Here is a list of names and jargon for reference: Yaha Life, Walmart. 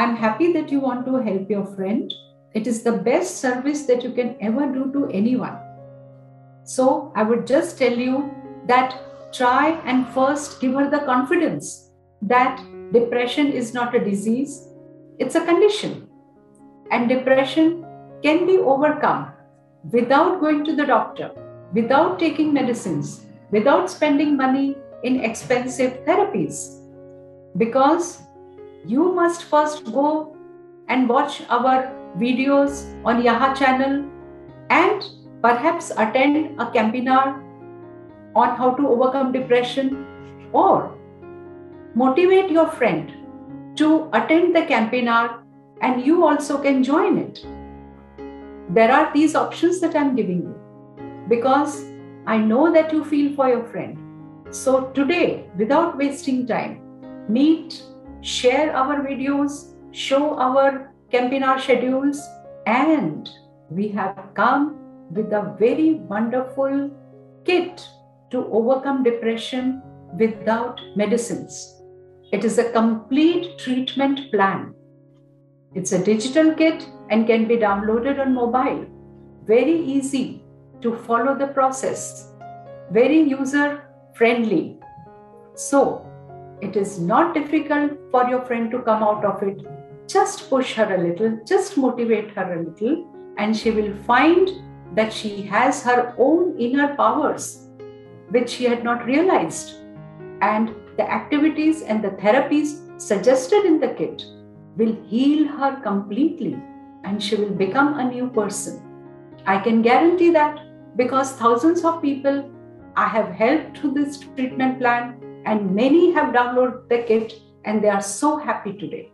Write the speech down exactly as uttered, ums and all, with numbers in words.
I'm happy that you want to help your friend. It is the best service that you can ever do to anyone. So I would just tell you that try and first give her the confidence that depression is not a disease, it's a condition. And depression can be overcome without going to the doctor, without taking medicines, without spending money in expensive therapies. Because you must first go and watch our videos on Yaha channel and perhaps attend a webinar on how to overcome depression, or motivate your friend to attend the webinar and you also can join it. There are these options that I'm giving you because I know that you feel for your friend. So today, without wasting time, meet, share our videos, show our webinar schedules, and we have come with a very wonderful kit to overcome depression without medicines. It is a complete treatment plan. It's a digital kit and can be downloaded on mobile. Very easy to follow the process. Very user-friendly. So, it is not difficult for your friend to come out of it. Just push her a little, just motivate her a little, and she will find that she has her own inner powers, which she had not realized. And the activities and the therapies suggested in the kit will heal her completely, and she will become a new person. I can guarantee that because thousands of people I have helped through this treatment plan, and many have downloaded the kit and they are so happy today.